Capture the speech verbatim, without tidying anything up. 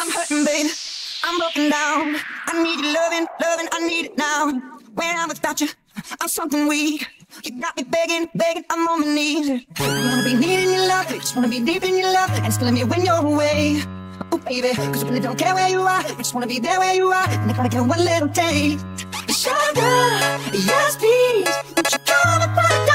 I'm hurting, babe. I'm broken down. I need your loving, loving. I need it now. When I'm without you, I'm something weak. You got me begging, begging. I'm on my knees. You wanna be needing your love, you just wanna be deep in your love, and it's killing me when you're away. Oh baby, cause I really don't care where you are. I just wanna be there where you are, and I gotta get one little taste. Sugar, yes please, won't you come and find